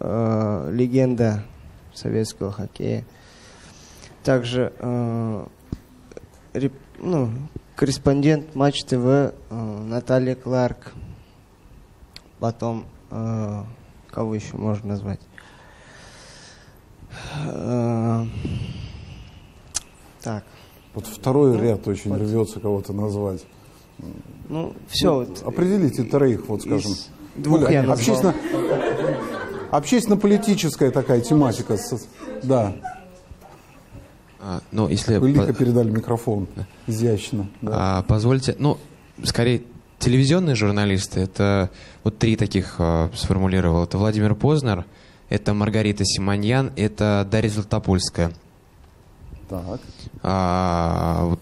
легенда советского хоккея. Также корреспондент Матч-ТВ Наталья Кларк. Потом, кого еще можно назвать? Так. Вот второй ряд очень рвется кого-то назвать. Ну, все. Ну, вот, определите троих, вот скажем. Общественно-политическая такая тематика. Да. Ну, если... Лика передали микрофон изящно. Да. Позвольте, ну, скорее, телевизионные журналисты, это вот три таких сформулировал. Это Владимир Познер, это Маргарита Симоньян, это Дарья Златопольская. Так. Вот.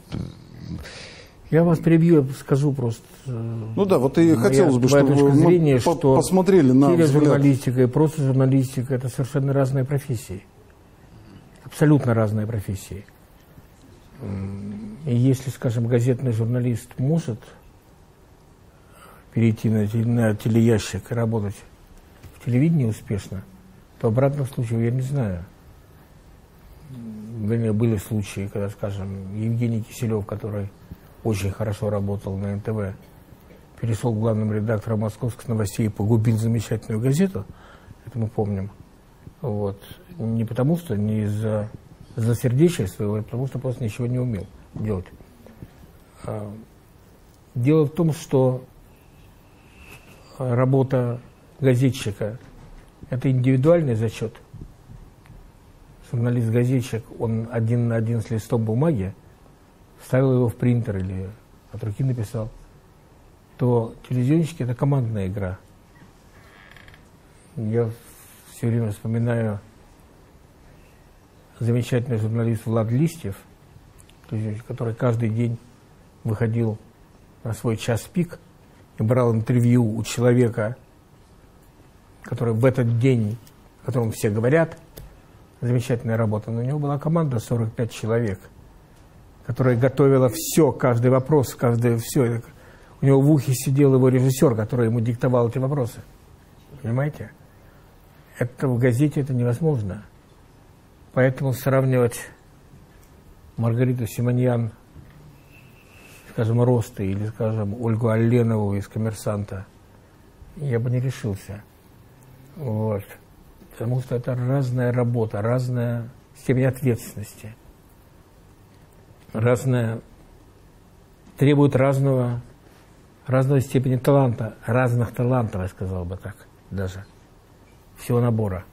Я вас перебью, я скажу просто. Ну да, вот и хотелось бы, чтобы мы посмотрели на взгляд. Тележурналистика и просто журналистика – это совершенно разные профессии. Абсолютно разные профессии. И если, скажем, газетный журналист может перейти на телеящик и работать в телевидении успешно, то в обратном случае я не знаю. Были случаи, когда, скажем, Евгений Киселев, который очень хорошо работал на НТВ, перешел главным редактором московских новостей и погубил замечательную газету, это мы помним. Вот. Не потому что, не из-за злосердечия своего, а потому что просто ничего не умел делать. Дело в том, что работа газетчика – это индивидуальный зачет. Журналист-газетчик, он один на один с листом бумаги, вставил его в принтер или от руки написал. То телевизионщики – это командная игра. Я все время вспоминаю замечательный журналист Влад Листьев, который каждый день выходил на свой час пик и брал интервью у человека, который в этот день, о котором все говорят. Замечательная работа. Но у него была команда 45 человек. которая готовила все, каждый вопрос, каждое все. У него в ухе сидел его режиссер, который ему диктовал эти вопросы. Понимаете? Это в газете это невозможно. Поэтому сравнивать Маргариту Симоньян, скажем, Роста, или, скажем, Ольгу Алленову из «Коммерсанта», я бы не решился. Вот. Потому что это разная работа, разная степень ответственности. Разная, требует разной степени таланта, разных талантов, я сказал бы так, даже, всего набора.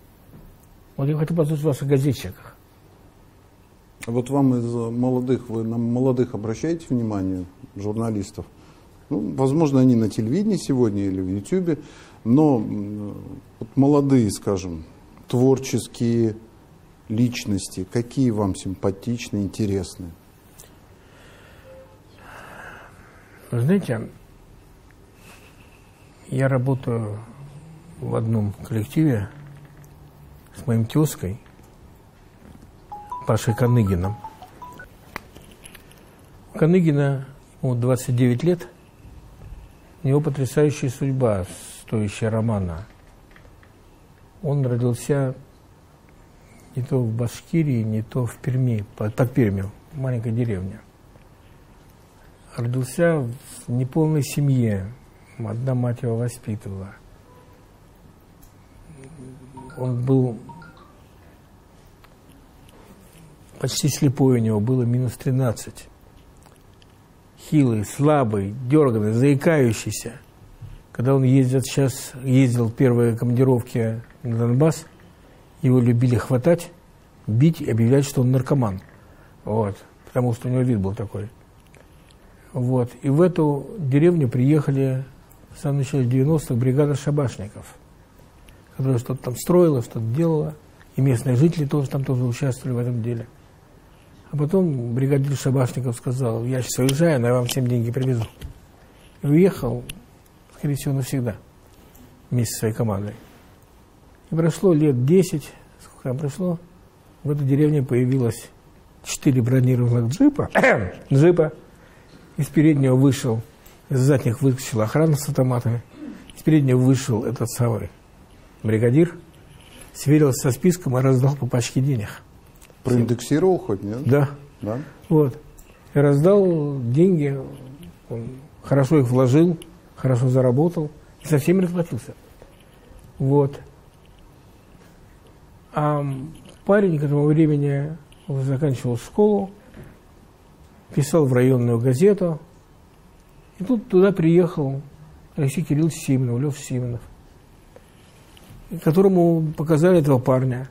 Вот я хочу послушать вас о газетчиках. Вот вам из молодых, вы на молодых обращаете внимание, журналистов? Ну, возможно, они на телевидении сегодня или в Ютьюбе, но вот молодые, скажем, творческие личности, какие вам симпатичны, интересны? Вы знаете, я работаю в одном коллективе с моим тезкой Пашей Каныгином. У Каныгина 29 лет, у него потрясающая судьба, стоящая романа. Он родился не то в Башкирии, не то в Перми, под Пермью, маленькая деревня. Родился в неполной семье. Одна мать его воспитывала. Он был почти слепой, у него было -13. Хилый, слабый, дерганный, заикающийся. Когда он ездил в первые командировки на Донбасс, его любили хватать, бить и объявлять, что он наркоман. Вот. Потому что у него вид был такой. Вот. И в эту деревню приехали в самом начале 90-х бригада шабашников, которая что-то там строила, что-то делала. И местные жители тоже участвовали в этом деле. А потом бригадир шабашников сказал: я сейчас уезжаю, но я вам всем деньги привезу. И уехал, скорее всего, навсегда, вместе со своей командой. И прошло лет 10, сколько там прошло, в этой деревне появилось 4 бронированных джипа. Из переднего вышел, из задних выскочила охрана с автоматами. Из переднего вышел этот самый бригадир, сверился со списком и раздал по пачке денег. Проиндексировал хоть, нет? Да. Вот. И раздал деньги, он хорошо их вложил, хорошо заработал и со всеми расплатился. Вот. А парень к этому времени уже заканчивал школу, писал в районную газету. И тут туда приехал Алексей Кириллович Симонов, Леша Симонов, которому показали этого парня.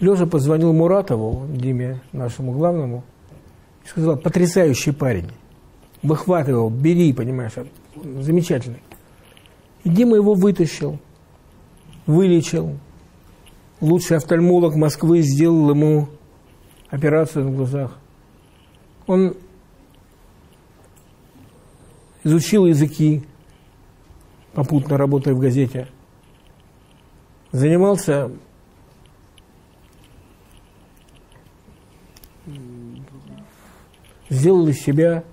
Леша позвонил Муратову, Диме, нашему главному, и сказал: потрясающий парень, выхватай его, бери, понимаешь, замечательный. И Дима его вытащил, вылечил. Лучший офтальмолог Москвы сделал ему операцию на глазах. Он изучил языки, попутно работая в газете. Занимался сделал из себя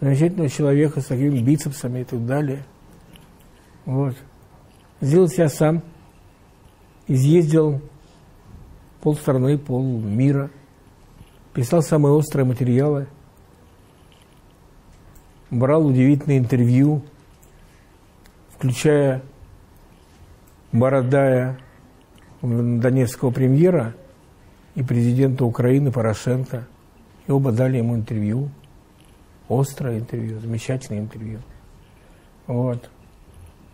замечательного человека с такими бицепсами и так далее. Вот. Сделал себя сам. Изъездил полстраны, полмира. Писал самые острые материалы. Брал удивительные интервью, включая Бородая, донецкого премьера, и президента Украины Порошенко. И оба дали ему интервью. Острое интервью, замечательное интервью. Вот.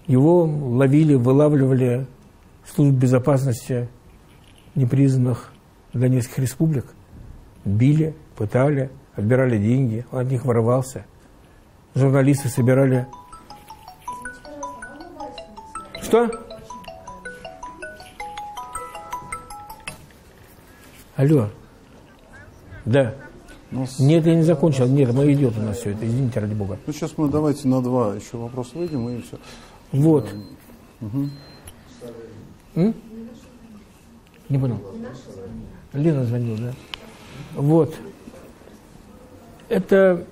Его ловили, вылавливали служб безопасности непризнанных донецких республик. Били, пытали, отбирали деньги, он от них ворвался. Журналисты собирали... Что? Алло. Да. Нет, я не закончил. Нет, мы идет у нас все это. Извините, ради бога. Ну, сейчас мы давайте на два еще вопроса выйдем и все. Вот. Угу. Не понял. Лена звонила, да? Вот. Это...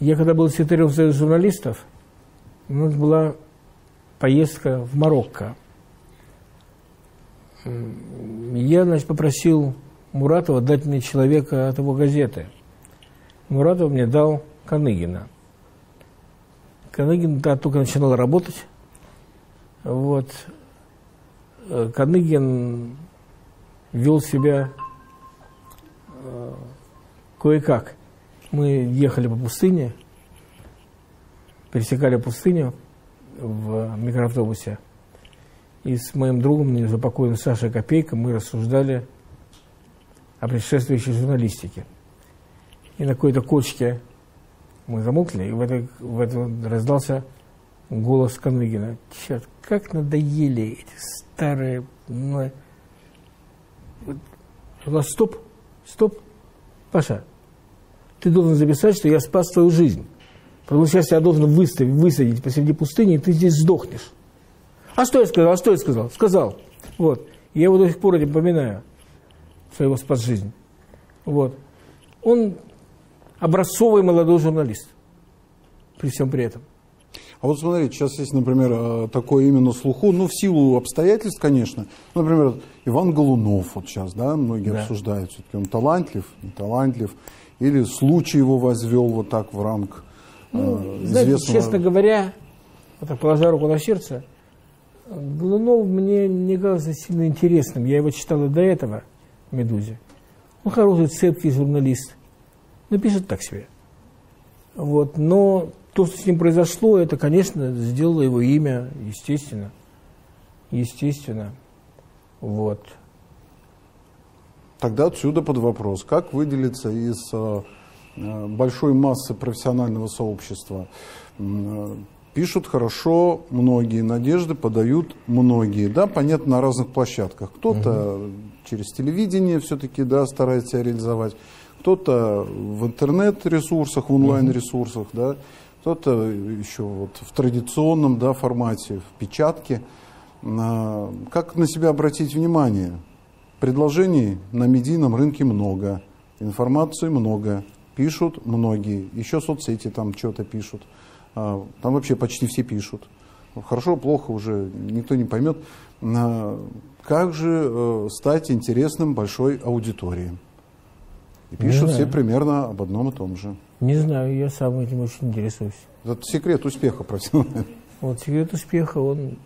Я когда был секретарем Союза журналистов, у нас была поездка в Марокко. Я, значит, попросил Муратова дать мне человека от его газеты. Муратов мне дал Каныгина. Каныгин только начинал работать. Вот. Каныгин вел себя кое-как. Мы ехали по пустыне, пересекали пустыню в микроавтобусе. И с моим другом, уже покойным Сашей Копейко, мы рассуждали о предшествующей журналистике. И на какой-то кочке мы замолкли, и в это раздался голос Каныгина. Черт, как надоели эти старые... Стоп, Паша, ты должен записать, что я спас твою жизнь. Потому что сейчас я должен высадить посреди пустыни, и ты здесь сдохнешь. А что я сказал? Сказал. Вот. Я его до сих пор этим поминаю, что его спас жизнь. Вот. Он образцовый молодой журналист. При всем при этом. А вот смотрите, сейчас есть, например, такое имя на слуху, ну, в силу обстоятельств, конечно. Например, Иван Голунов вот сейчас, да, многие обсуждают, все-таки он талантлив, не талантлив. Или случай его возвел вот так в ранг известного... Честно говоря, вот так положа руку на сердце, Голунов мне не кажется сильно интересным. Я его читал и до этого в «Медузе». Он хороший, цепкий журналист. Ну, пишет так себе. Вот. Но то, что с ним произошло, это, конечно, сделало его имя, естественно. Вот. Тогда отсюда под вопрос. Как выделиться из большой массы профессионального сообщества? Пишут хорошо многие, надежды подают многие, да, понятно, на разных площадках. Кто-то через телевидение все-таки, да, старается себя реализовать, кто-то в интернет-ресурсах, в онлайн-ресурсах, да, кто-то еще вот в традиционном, да, формате, в печатке. Как на себя обратить внимание? Предложений на медийном рынке много, информации много, пишут многие, еще соцсети там что-то пишут. Там вообще почти все пишут. Хорошо, плохо уже никто не поймет. Как же стать интересным большой аудитории? И пишут все примерно об одном и том же. Не знаю, я сам этим очень интересуюсь. Это секрет успеха профессионально. Вот секрет успеха, он...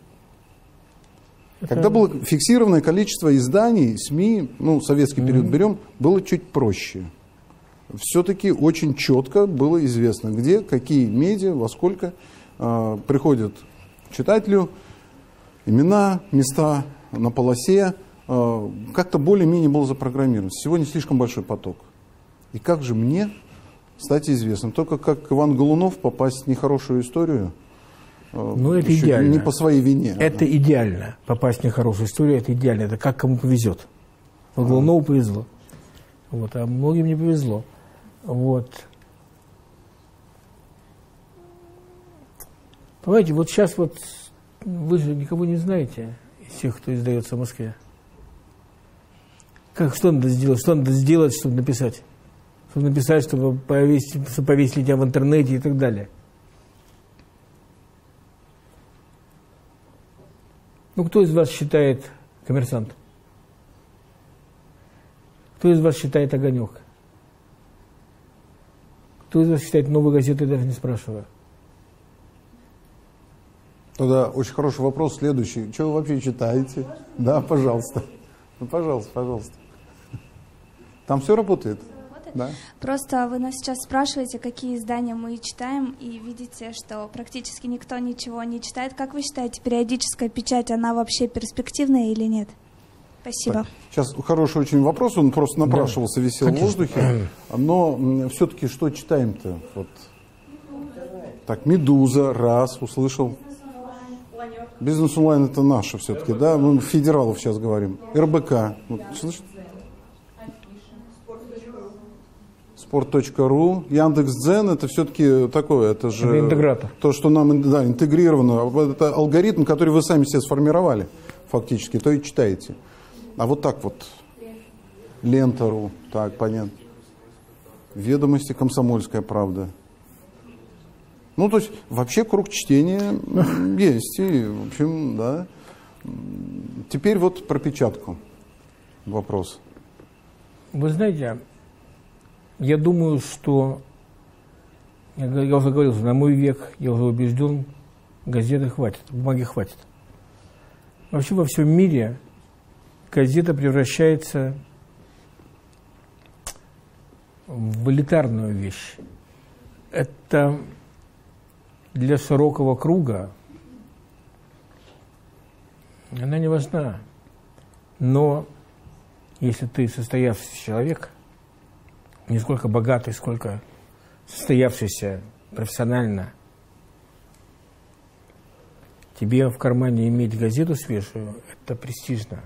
Когда было фиксированное количество изданий, СМИ, ну, советский период берем, было чуть проще. Все-таки очень четко было известно, где, какие медиа, во сколько приходят к читателю, имена, места на полосе. Как-то более-менее было запрограммировано. Сегодня слишком большой поток. И как же мне стать известным? Только как Иван Голунов попасть в нехорошую историю? Ну, это идеально. Не по своей вине. Это идеально. Попасть в нехорошую историю, это идеально. Это как кому повезет. Вот Голунову повезло. Вот, а многим не повезло. Вот. Понимаете, вот сейчас вот вы же никого не знаете из тех, кто издается в Москве. Как, что надо сделать? Что надо сделать, чтобы написать? Чтобы написать, чтобы повесили тебя в интернете и так далее. Ну, кто из вас считает «Коммерсант»? Кто из вас считает «Огонек»? Кто из вас считает «Новую газету», я даже не спрашиваю. Тогда очень хороший вопрос следующий. Что вы вообще читаете? Да, пожалуйста. Ну, пожалуйста, пожалуйста. Там все работает? Да. Просто вы нас сейчас спрашиваете, какие издания мы читаем, и видите, что практически никто ничего не читает. Как вы считаете, периодическая печать, она вообще перспективная или нет? Спасибо. Так. Сейчас хороший очень вопрос, он просто напрашивался, висел в воздухе. Но все-таки что читаем-то? Вот. Так, «Медуза», раз, услышал. «Бизнес онлайн» — это наше все-таки, да? Мы федералов сейчас говорим. РБК. Вот, слышите? Sport.ru, Яндекс.Дзен, это все-таки такое, это же... Это интегратор. То, что нам, да, интегрировано, это алгоритм, который вы сами себе сформировали, фактически, то и читаете. А вот так вот, Лента.ру, так, понятно. Ведомости, Комсомольская правда. Ну, то есть, вообще круг чтения есть. И, в общем, да. Теперь вот про печатку вопрос. Вы знаете, я думаю, что, я уже говорил, на мой век, я уже убежден, газеты хватит, бумаги хватит. Вообще во всем мире газета превращается в элитарную вещь. Это для широкого круга она не важна. Но если ты состоявшийся человек, не сколько богатый, сколько состоявшийся профессионально, тебе в кармане иметь газету свежую – это престижно.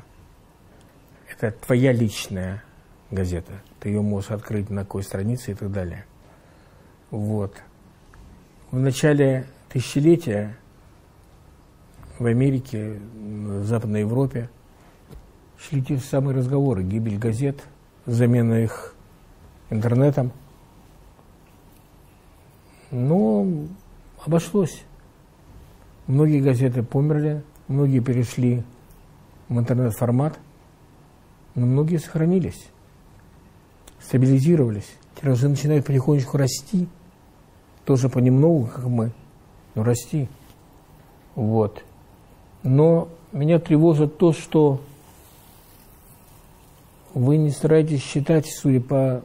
Это твоя личная газета. Ты ее можешь открыть на какой странице и так далее. Вот. В начале тысячелетия в Америке, в Западной Европе шли те же самые разговоры. Гибель газет, замена их интернетом. Но обошлось. Многие газеты померли, многие перешли в интернет-формат, но многие сохранились, стабилизировались. Тиражи начинают потихонечку расти, тоже понемногу, как мы, но расти. Вот. Но меня тревожит то, что вы не стараетесь считать, судя по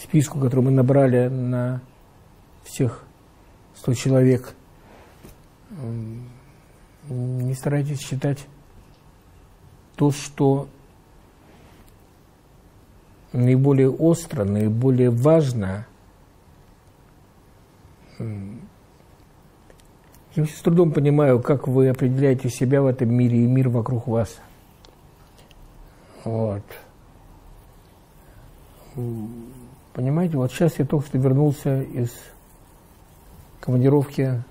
списку, который мы набрали на всех 100 человек, не старайтесь считать то, что наиболее остро, наиболее важно. Я с трудом понимаю, как вы определяете себя в этом мире и мир вокруг вас. Вот. Понимаете, вот сейчас я только что вернулся из командировки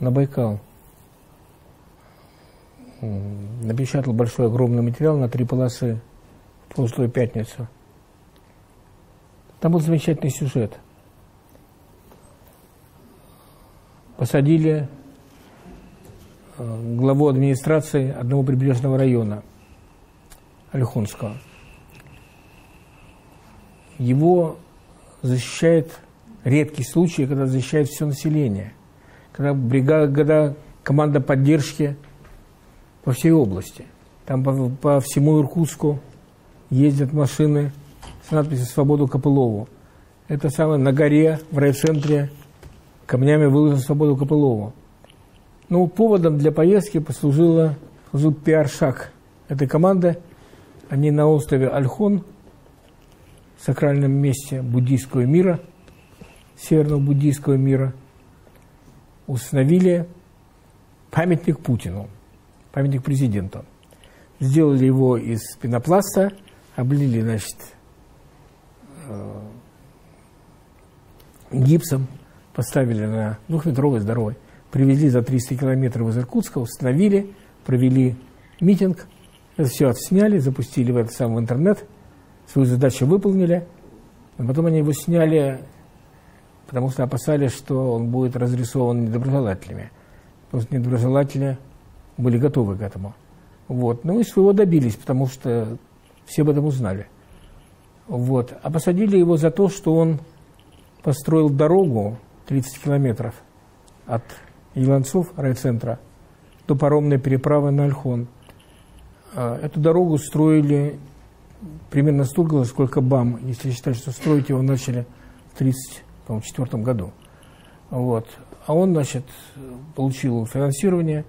на Байкал. Напечатал большой, огромный материал на 3 полосы в прошлую пятницу. Там был замечательный сюжет. Посадили главу администрации одного прибрежного района, Ольхонского. Его защищает редкий случай, когда защищает все население. Когда бригада, когда команда поддержки по всей области. Там по всему Иркутску ездят машины с надписью «Свободу Копылову». Это самое на горе, в райцентре, камнями выложено «Свободу Копылову». Но поводом для поездки послужил пиар-шаг этой команды. Они на острове Ольхон, в сакральном месте буддийского мира, северного буддийского мира, установили памятник Путину, памятник президенту. Сделали его из пенопласта, облили, значит, гипсом, поставили на 2-метровой здоровой, привезли за 300 километров из Иркутска, установили, провели митинг, это все отсняли, запустили в этот самый интернет, свою задачу выполнили, но потом они его сняли, потому что опасались, что он будет разрисован недоброжелателями. Потому что недоброжелатели были готовы к этому. Вот. Ну и своего добились, потому что все об этом узнали. Вот. А посадили его за то, что он построил дорогу 30 километров от Еланцов, райцентра, до паромной переправы на Ольхон. Эту дорогу строили примерно столько, сколько БАМ, если считать, что строить его начали в 1934 году. Вот. А он, значит, получил финансирование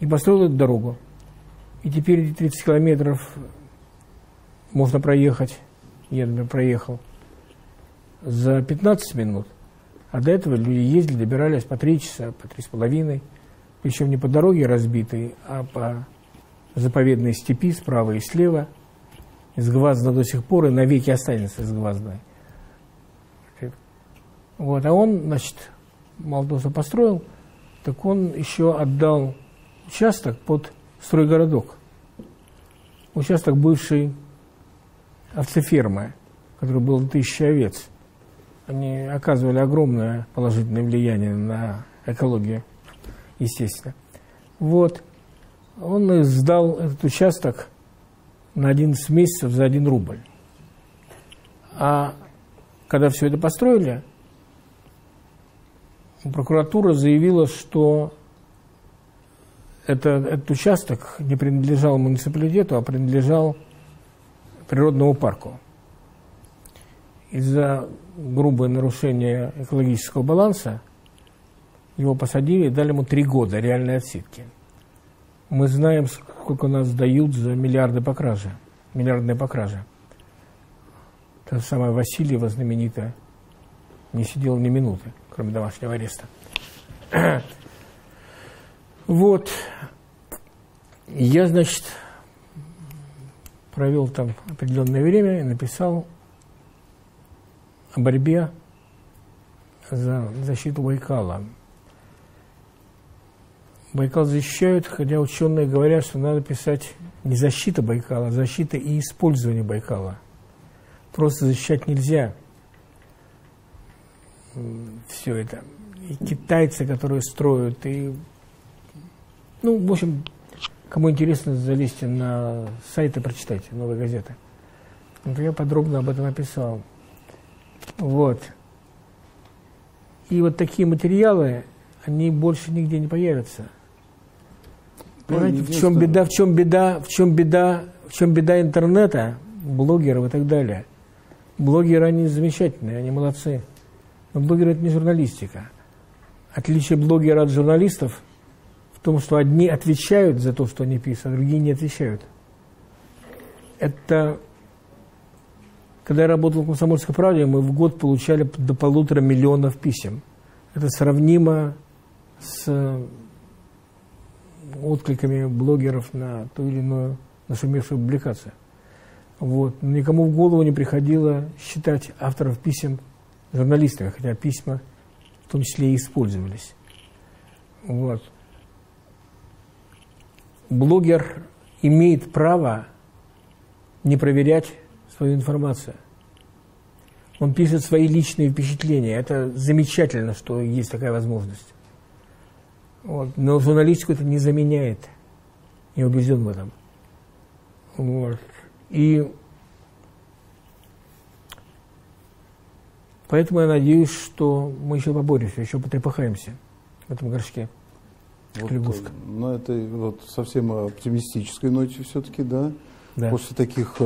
и построил эту дорогу. И теперь эти 30 километров можно проехать, я, например, проехал, за 15 минут. А до этого люди ездили, добирались по 3 часа, по 3,5. Причем не по дороге разбитой, а по заповедной степи справа и слева. Из Гвазда до сих пор и навеки останется из Гвазда. Вот, а он, значит, мало того, что построил, так он еще отдал участок под стройгородок. Участок бывшей овцефермы. в которой было 1000 овец, они оказывали огромное положительное влияние на экологию, естественно. Вот. Он сдал этот участок на 11 месяцев за 1 рубль. А когда все это построили, прокуратура заявила, что этот участок не принадлежал муниципалитету, а принадлежал природному парку. Из-за грубого нарушения экологического баланса его посадили и дали ему 3 года реальной отсидки. Мы знаем, сколько нас дают за миллиарды по краже, миллиардные по краже. Та самая Васильева знаменитая не сидела ни минуты, кроме домашнего ареста. Вот. Я, значит, провел там определенное время и написал о борьбе за защиту Байкала. Байкал защищают, хотя ученые говорят, что надо писать не защита Байкала, а защита и использование Байкала. Просто защищать нельзя все это. И китайцы, которые строят, и... Ну, в общем, кому интересно, залезьте на сайт и прочитайте «Новая газета». Вот я подробно об этом описал. Вот. И вот такие материалы, они больше нигде не появятся. Понимаете, в чем беда интернета, блогеров и так далее. Блогеры, они замечательные, они молодцы. Но блогеры – это не журналистика. Отличие блогера от журналистов в том, что одни отвечают за то, что они пишут, а другие не отвечают. Это... Когда я работал в «Комсомольской правде», мы в год получали до 1,5 миллиона писем. Это сравнимо с откликами блогеров на ту или иную нашумевшую публикацию. Вот. Никому в голову не приходило считать авторов писем журналистами, хотя письма в том числе и использовались. Вот. Блогер имеет право не проверять свою информацию. Он пишет свои личные впечатления. Это замечательно, что есть такая возможность. Вот. Но журналистику это не заменяет. Я убежден в этом. Вот. И поэтому я надеюсь, что мы еще поборемся, еще потрепыхаемся в этом горшке. Вот, на этой вот совсем оптимистической ноте все-таки, да? Да. После таких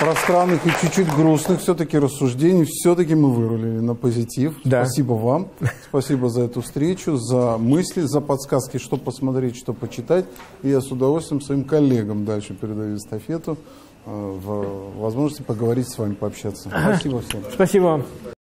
пространных и чуть-чуть грустных все-таки рассуждений, все-таки мы вырулили на позитив. Да. Спасибо вам. Спасибо за эту встречу, за мысли, за подсказки, что посмотреть, что почитать. И я с удовольствием своим коллегам дальше передаю эстафету в возможности поговорить с вами, пообщаться. Спасибо всем. Спасибо вам.